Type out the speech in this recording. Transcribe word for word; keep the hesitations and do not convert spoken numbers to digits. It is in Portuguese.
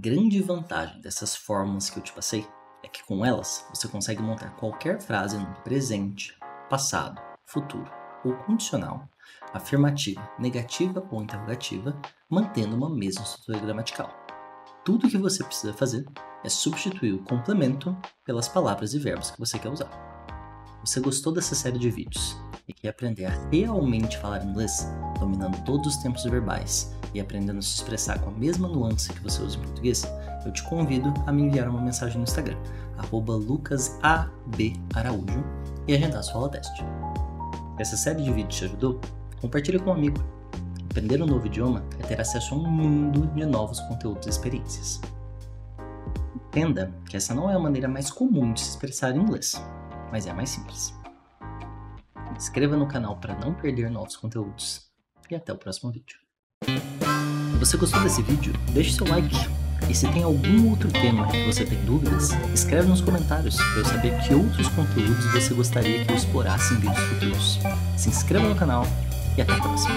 grande vantagem dessas fórmulas que eu te passei é que com elas você consegue montar qualquer frase no presente, passado, futuro ou condicional, afirmativa, negativa ou interrogativa, mantendo uma mesma estrutura gramatical. Tudo o que você precisa fazer é substituir o complemento pelas palavras e verbos que você quer usar. Você gostou dessa série de vídeos e quer aprender a realmente falar inglês, dominando todos os tempos verbais e aprendendo a se expressar com a mesma nuance que você usa em português? Eu te convido a me enviar uma mensagem no Instagram, arroba lucas a b araújo, e agendar sua aula teste. Essa série de vídeos te ajudou? Compartilhe com um amigo. Aprender um novo idioma é ter acesso a um mundo de novos conteúdos e experiências. Entenda que essa não é a maneira mais comum de se expressar em inglês, mas é a mais simples. Inscreva no canal para não perder novos conteúdos e até o próximo vídeo. Se você gostou desse vídeo, deixe seu like. E se tem algum outro tema que você tem dúvidas, escreve nos comentários para eu saber que outros conteúdos você gostaria que eu explorasse em vídeos futuros. Se inscreva no canal e até a próxima!